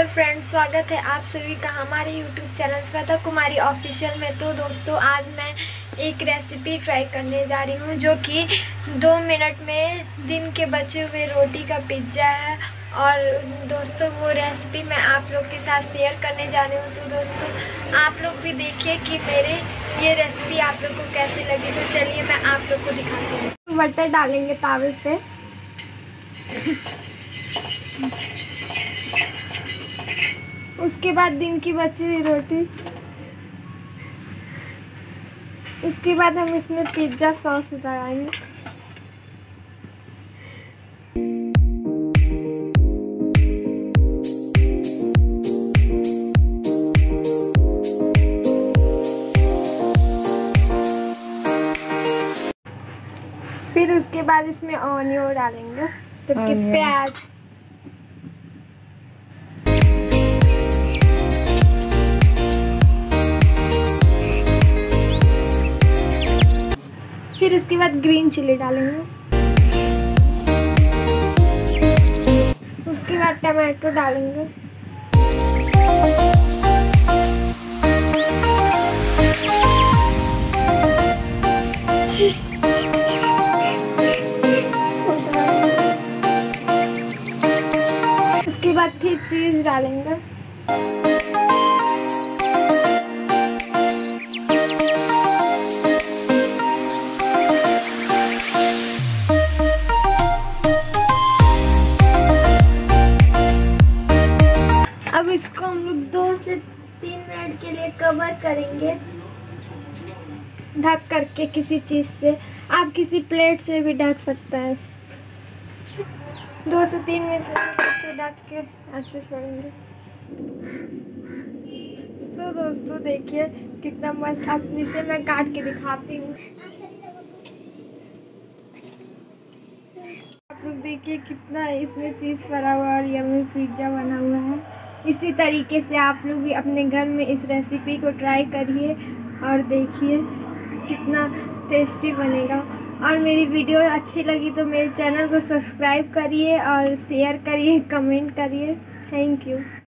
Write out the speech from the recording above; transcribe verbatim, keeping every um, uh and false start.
Hello friends, स्वागत है आप सभी का हमारे YouTube channel Shweta Kumari official में। तो दोस्तों, आज मैं एक रेसिपी ट्राई करने जा रही हूँ जो कि दो मिनट में दिन के बचे हुए रोटी का पिज्ज़ा है। और दोस्तों, वो रेसिपी मैं आप लोग के साथ शेयर करने जा रही हूँ। तो दोस्तों, आप लोग भी देखिए कि मेरे ये रेसिपी आप लोग को कैसी लगी। तो चलिए, मैं आप लोग को दिखाती हूँ। बटर डालेंगे तावे पे। उसके बाद दिन की बची हुई रोटी, उसके बाद हम इसमें पिज्जा सॉस लगाएंगे। फिर उसके बाद इसमें ऑनियन डालेंगे, तो प्याज, फिर उसके बाद ग्रीन चिली डालेंगे, उसके बाद टमाटो डालेंगे, उसके बाद फिर चीज डालेंगे। अब इसको हम लोग दो से तीन मिनट के लिए कवर करेंगे, ढक करके किसी चीज़ से। आप किसी प्लेट से भी ढक सकते हैं। दो से तीन मिनट से ढक के ऐसे छोड़ेंगे। तो दोस्तों, देखिए कितना मस्त। अब इसे मैं काट के दिखाती हूँ। आप लोग देखिए कितना इसमें चीज़ भरा हुआ और यम्मी पिज्ज़ा बना हुआ है। इसी तरीके से आप लोग भी अपने घर में इस रेसिपी को ट्राई करिए और देखिए कितना टेस्टी बनेगा। और मेरी वीडियो अच्छी लगी तो मेरे चैनल को सब्सक्राइब करिए और शेयर करिए, कमेंट करिए। Thank you.